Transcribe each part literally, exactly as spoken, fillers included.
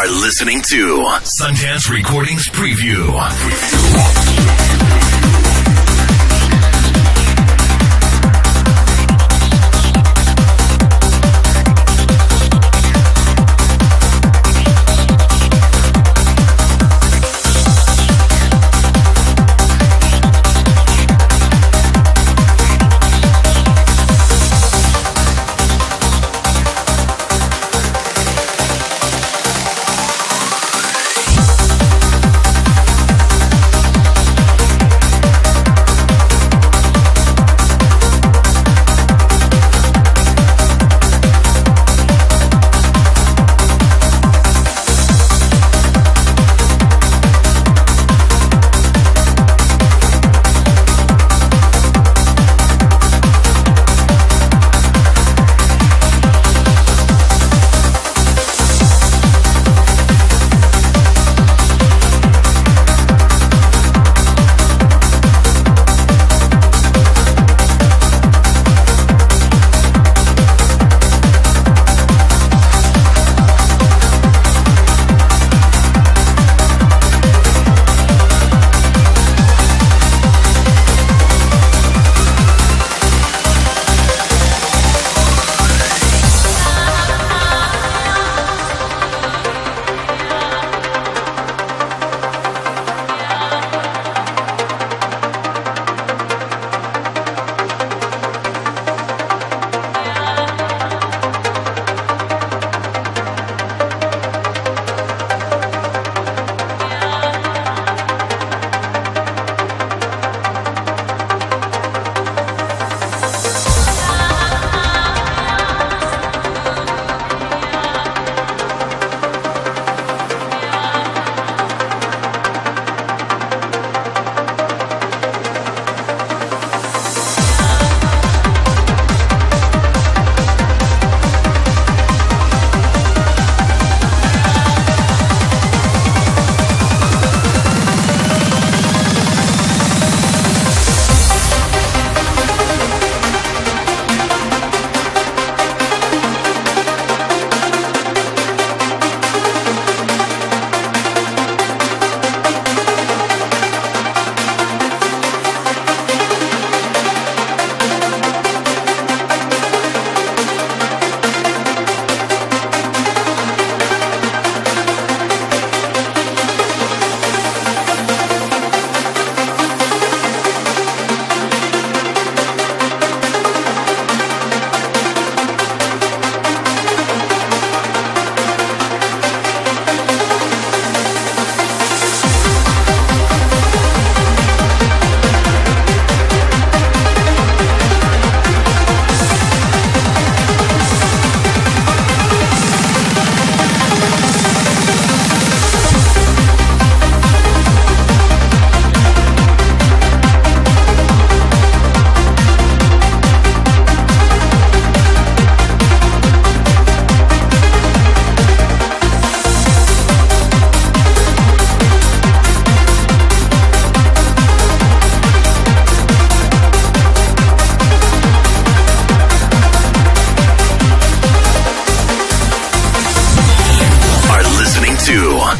are listening to Sundance Recordings Preview.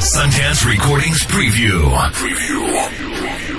Sundance Recordings Preview. Preview.